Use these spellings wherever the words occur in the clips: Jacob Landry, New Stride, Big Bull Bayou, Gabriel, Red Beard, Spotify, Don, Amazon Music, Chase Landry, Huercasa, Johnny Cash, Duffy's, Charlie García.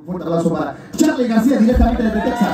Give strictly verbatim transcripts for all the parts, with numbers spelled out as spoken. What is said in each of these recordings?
Un fuerte abrazo para Charlie García, directamente desde Texas.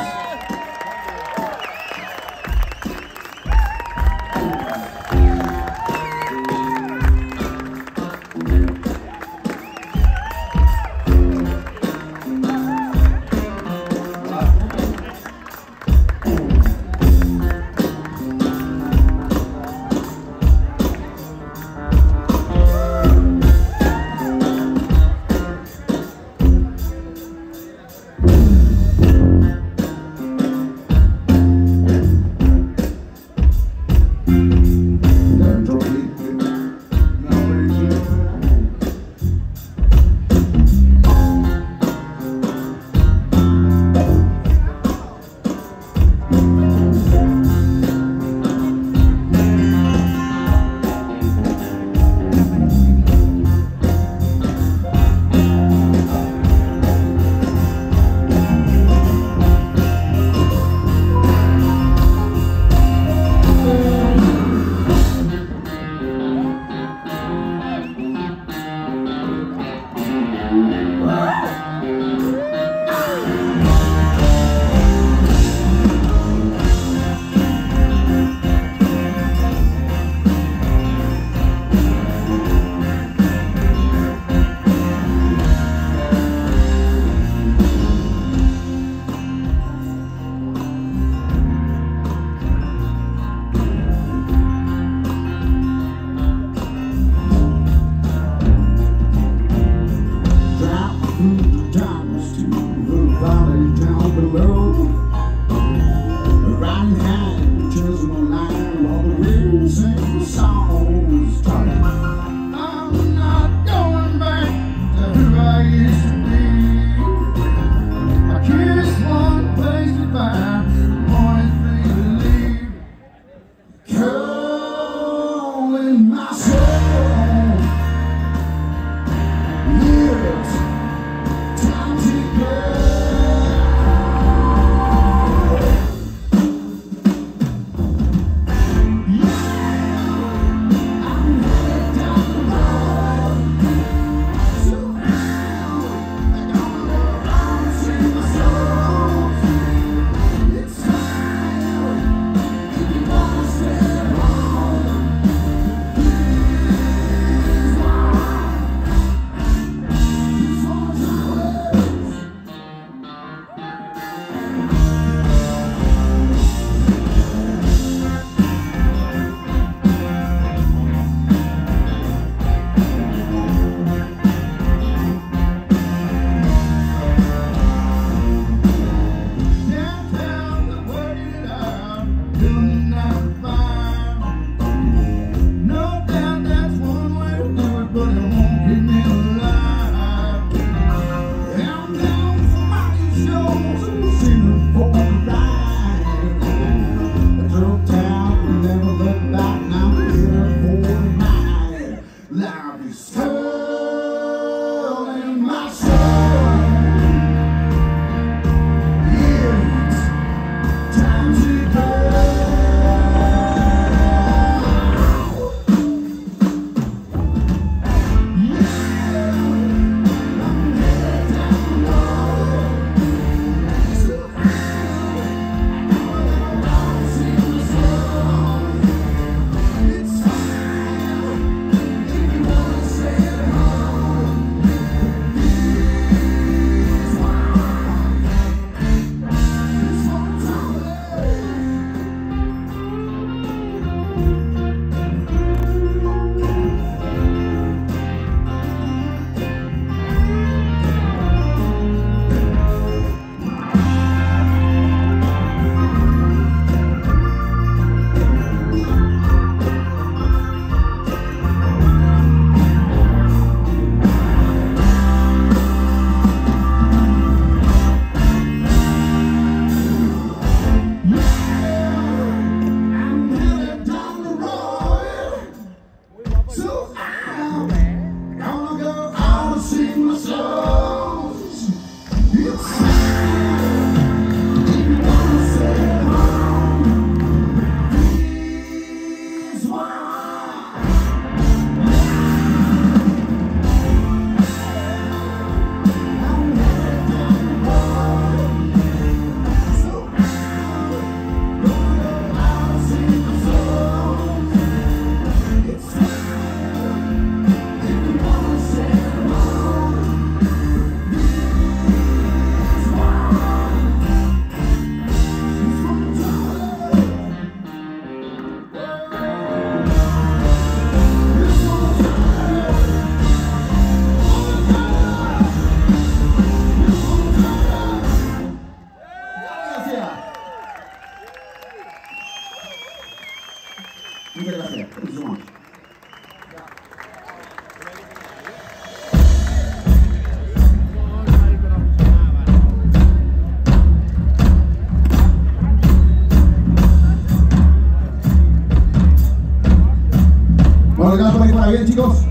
pasarla bien, chicos.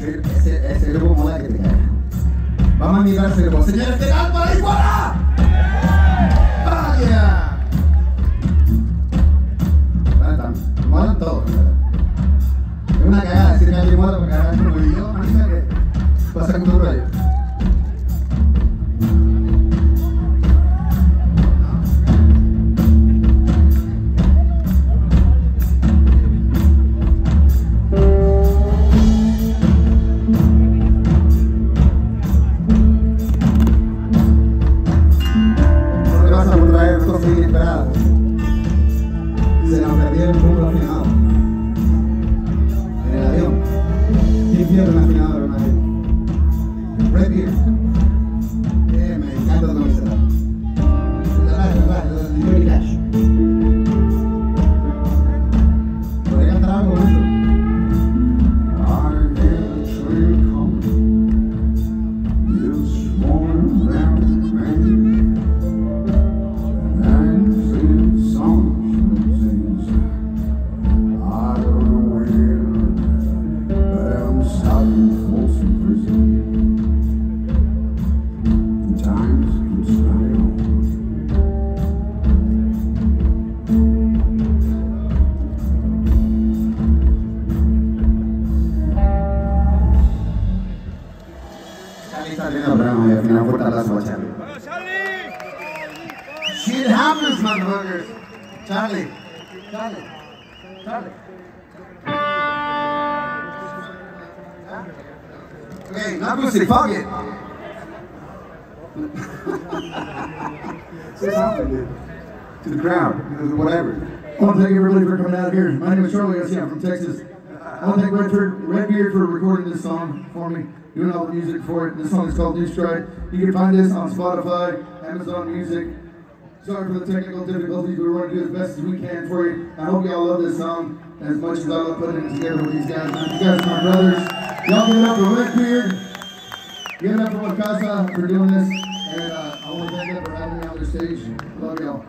Ese, ese, ese grupo moda que te cae. Vamos a mirar ese grupo. Señores, ¿qué tal para Iguala? ¡Vaya! Modan todos, ¿verdad? Es una cagada decir que alguien moda porque ahora es como yo, mancha, que va a ser un duro ellos. Red Beard. Eh, me encanta tu camiseta. La verdad, la Johnny Cash. ¿Podría cantar algo con eso? Shit happens, motherfuckers. Charlie. Charlie. Charlie. Okay, not music, fuck it. What's happening to the crowd? Whatever. I want to thank everybody for coming out here. My name is Charlie García. I'm from Texas. I want to thank Red Beard for recording this song for me, doing all the music for it. This song is called New Stride. You can find this on Spotify, Amazon Music. Sorry for the technical difficulties. We want to do as best as we can for you. I hope y'all love this song as much as I love putting it together with these guys. You guys are my brothers. Y'all give it up for Red Beard. Give it up for Huercasa for doing this. And uh, I want to thank them for having me on the stage. Love y'all.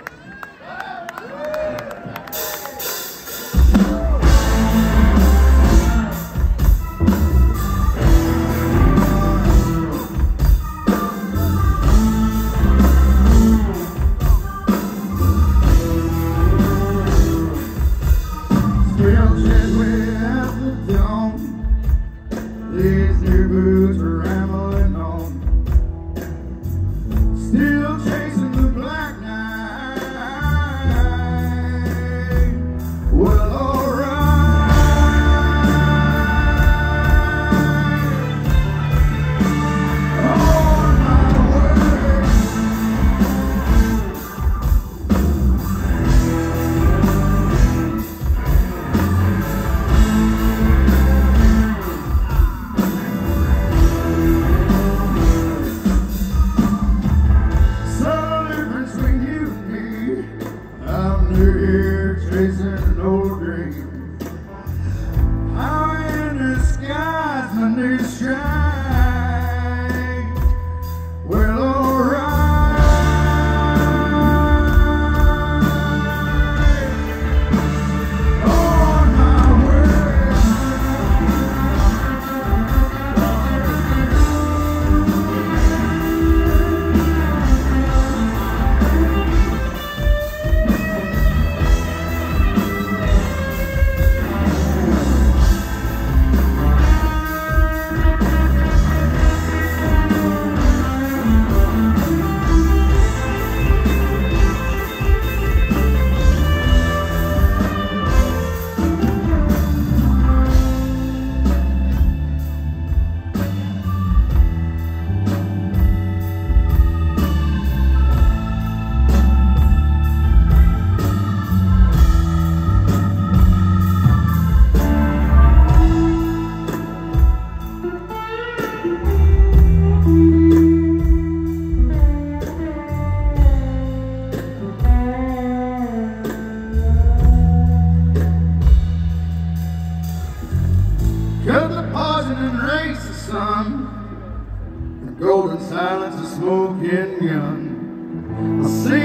Golden silence, a smoking gun. I see